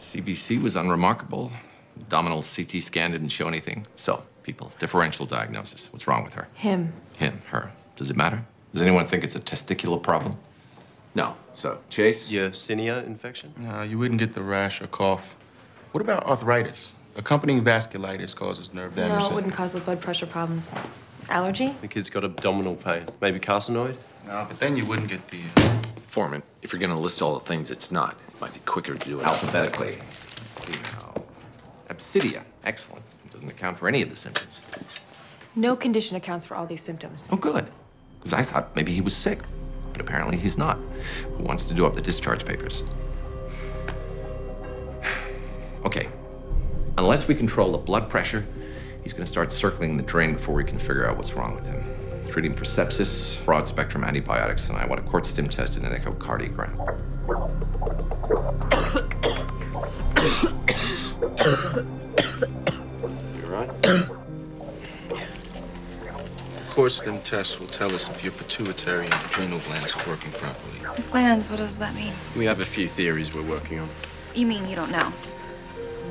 CBC was unremarkable. Abdominal CT scan didn't show anything. So, people, differential diagnosis. What's wrong with her? Him. Him, her. Does it matter? Does anyone think it's a testicular problem? No. So, Chase? Yersinia infection? No, you wouldn't get the rash or cough. What about arthritis? Accompanying vasculitis causes nerve damage. No, it wouldn't cause the blood pressure problems. Allergy? The kid's got abdominal pain. Maybe carcinoid? No, but then you wouldn't get the... Foreman, if you're going to list all the things it's not, it might be quicker to do it alphabetically. Let's see now. Absidia. Excellent. It doesn't account for any of the symptoms. No condition accounts for all these symptoms. Oh, good. Because I thought maybe he was sick. But apparently he's not. Who wants to do up the discharge papers? Okay. Unless we control the blood pressure, he's going to start circling the drain before we can figure out what's wrong with him. Treat him for sepsis, broad-spectrum antibiotics, and I want a quart stim test and an echocardiogram. You all right? The quart stim test will tell us if your pituitary and adrenal glands are working properly. With glands, what does that mean? We have a few theories we're working on. You mean you don't know?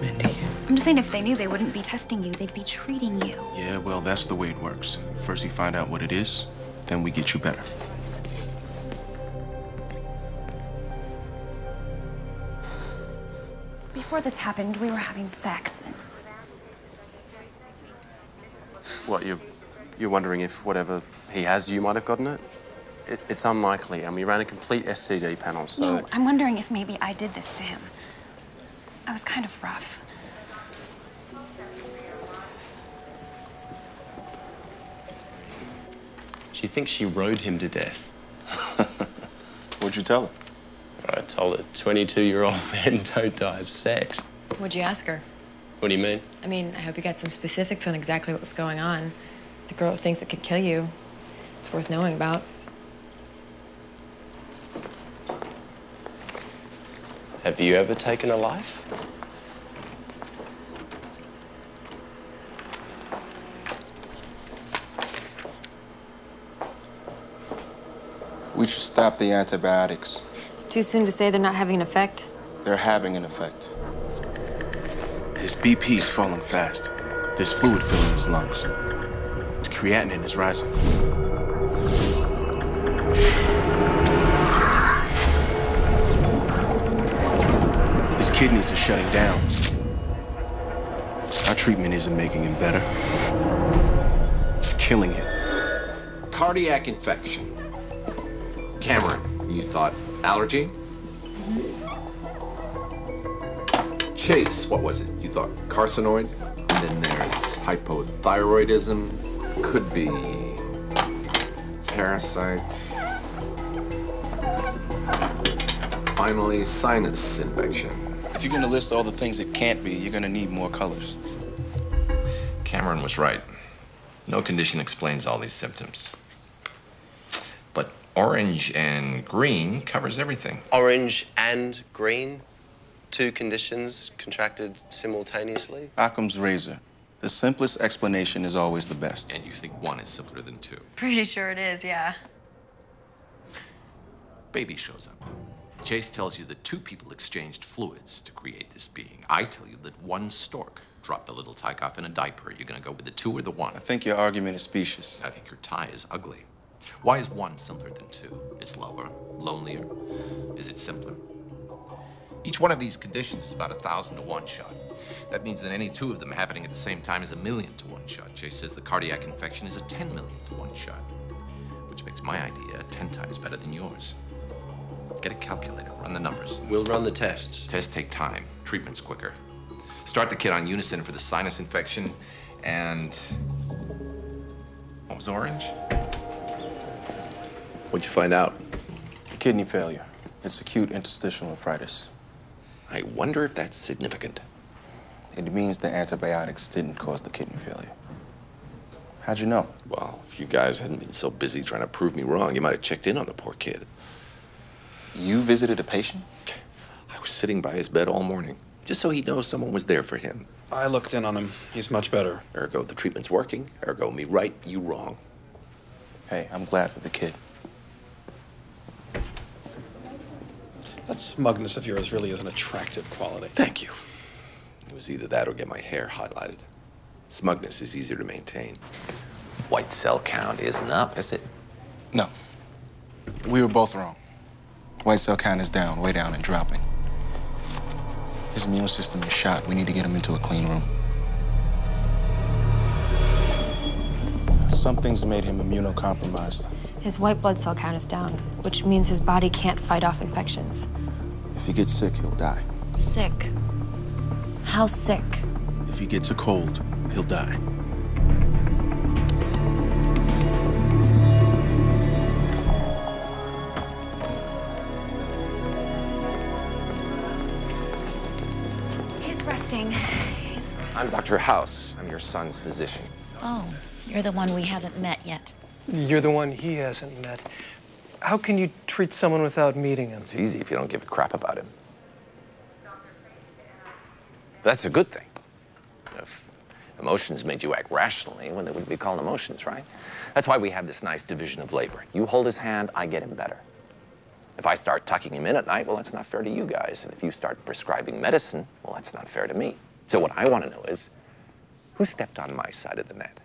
Mindy. I'm just saying if they knew, they wouldn't be testing you. They'd be treating you. Yeah, well, that's the way it works. First you find out what it is, then we get you better. Before this happened, we were having sex. What, you're wondering if whatever he has, you might have gotten it? It's unlikely, and we ran a complete STD panel, so... No, I'm wondering if maybe I did this to him. I was kind of rough. She thinks she rode him to death. What'd you tell her? I told a 22-year-old man don't die of sex. What'd you ask her? What do you mean? I mean, I hope you got some specifics on exactly what was going on. It's a girl with things that could kill you. It's worth knowing about. Have you ever taken a life? We should stop the antibiotics. It's too soon to say they're not having an effect. They're having an effect. His BP's falling fast. There's fluid filling his lungs. His creatinine is rising. Kidneys are shutting down. Our treatment isn't making him better. It's killing him. Cardiac infection. Cameron, you thought allergy? Mm-hmm. Chase, what was it? You thought carcinoid? And then there's hypothyroidism. Could be parasites. Finally, sinus infection. If you're going to list all the things that can't be, you're going to need more colors. Cameron was right. No condition explains all these symptoms. But orange and green covers everything. Orange and green? Two conditions contracted simultaneously? Occam's razor. The simplest explanation is always the best. And you think one is simpler than two? Pretty sure it is, yeah. Baby shows up. Chase tells you that two people exchanged fluids to create this being. I tell you that one stork dropped the little tyke off in a diaper. You're gonna go with the two or the one? I think your argument is specious. I think your tie is ugly. Why is one simpler than two? It's lower, lonelier. Is it simpler? Each one of these conditions is about 1,000 to 1 shot. That means that any two of them happening at the same time is a 1,000,000 to 1 shot. Chase says the cardiac infection is a 10,000,000 to 1 shot, which makes my idea 10 times better than yours. Get a calculator, run the numbers. We'll run the tests. Tests take time, treatment's quicker. Start the kid on Unison for the sinus infection and... What was orange? What'd you find out? Kidney failure. It's acute interstitial nephritis. I wonder if that's significant. It means the antibiotics didn't cause the kidney failure. How'd you know? Well, if you guys hadn't been so busy trying to prove me wrong, you might have checked in on the poor kid. You visited a patient? I was sitting by his bed all morning, just so he'd know someone was there for him. I looked in on him. He's much better. Ergo, the treatment's working. Ergo, me right, you wrong. Hey, I'm glad for the kid. That smugness of yours really is an attractive quality. Thank you. It was either that or get my hair highlighted. Smugness is easier to maintain. White cell count isn't up, is it? No. We were both wrong. White cell count is down, way down and dropping. His immune system is shot. We need to get him into a clean room. Something's made him immunocompromised. His white blood cell count is down, which means his body can't fight off infections. If he gets sick, he'll die. Sick? How sick? If he gets a cold, he'll die. He's resting. I'm Dr. House. I'm your son's physician. Oh, you're the one we haven't met yet. You're the one he hasn't met. How can you treat someone without meeting him? It's easy if you don't give a crap about him. That's a good thing. If emotions made you act rationally, well, they wouldn't be called emotions, right? That's why we have this nice division of labor. You hold his hand, I get him better. If I start tucking him in at night, well, that's not fair to you guys. And if you start prescribing medicine, well, that's not fair to me. So what I want to know is, who stepped on my side of the net?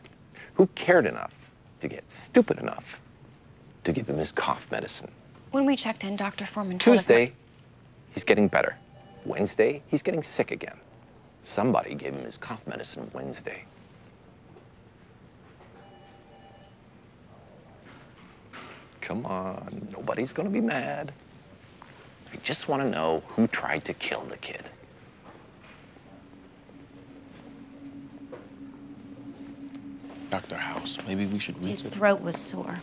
Who cared enough to get stupid enough to give him his cough medicine? When we checked in, Dr. Foreman told us Tuesday, he's getting better. Wednesday, he's getting sick again. Somebody gave him his cough medicine Wednesday. Come on, nobody's gonna be mad. I just wanna know who tried to kill the kid. Dr. House, maybe we should reach his throat was sore.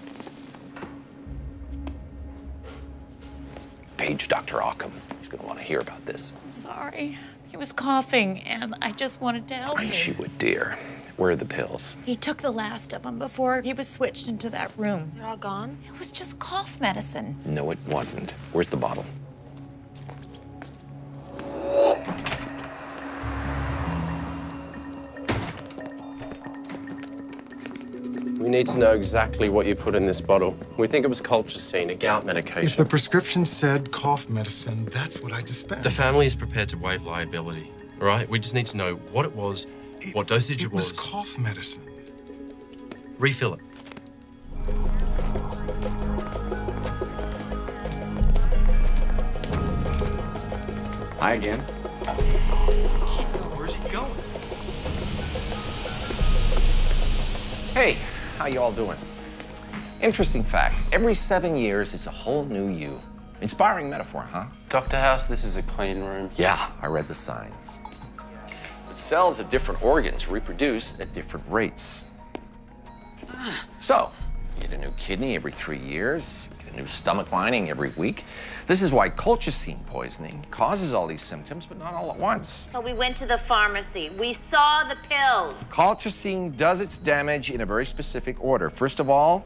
Page Dr. Occam. She's gonna wanna hear about this. I'm sorry. He was coughing, and I just wanted to help him. Aren't you a dear? Where are the pills? He took the last of them before he was switched into that room. They're all gone? It was just cough medicine. No, it wasn't. Where's the bottle? We need to know exactly what you put in this bottle. We think it was colchicine, a gout medication. If the prescription said cough medicine, that's what I dispensed. The family is prepared to waive liability, all right? We just need to know what it was, what dosage it was. It was cough medicine. Refill it. Hi again. Where's he going? Hey. How you all doing? Interesting fact, every 7 years, it's a whole new you. Inspiring metaphor, huh? Dr. House, this is a clean room. Yeah, I read the sign. But cells of different organs reproduce at different rates. So, you get a new kidney every 3 years, you get a new stomach lining every week. This is why colchicine poisoning causes all these symptoms, but not all at once. So we went to the pharmacy. We saw the pills. Colchicine does its damage in a very specific order. First of all,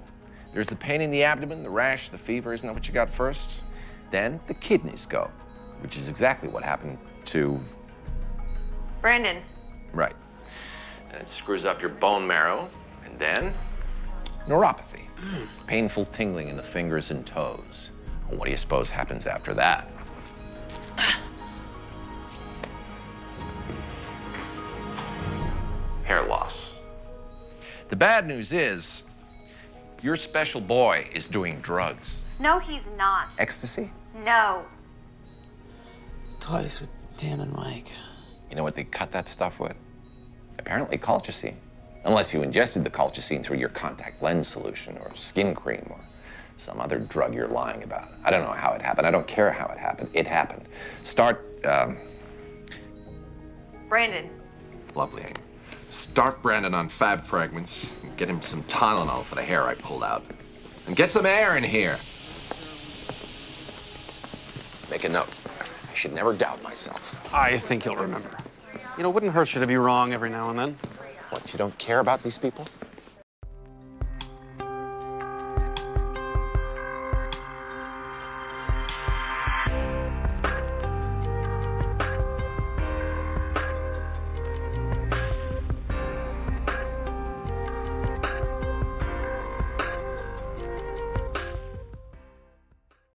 there's the pain in the abdomen, the rash, the fever. Isn't that what you got first? Then the kidneys go, which is exactly what happened to Brandon. Right. And it screws up your bone marrow, and then neuropathy. Painful tingling in the fingers and toes. And what do you suppose happens after that? Hair loss. The bad news is, your special boy is doing drugs. No, he's not. Ecstasy? No. Toys with Dan and Mike. You know what they cut that stuff with? Apparently colchicine. Unless you ingested the colchicine through your contact lens solution or skin cream or some other drug you're lying about. I don't know how it happened. I don't care how it happened. It happened. Brandon. Lovely. Start Brandon on Fab Fragments. And get him some Tylenol for the hair I pulled out. And get some air in here. Make a note. I should never doubt myself. I think he'll remember. You know, it wouldn't hurt you to be wrong every now and then. What, you don't care about these people?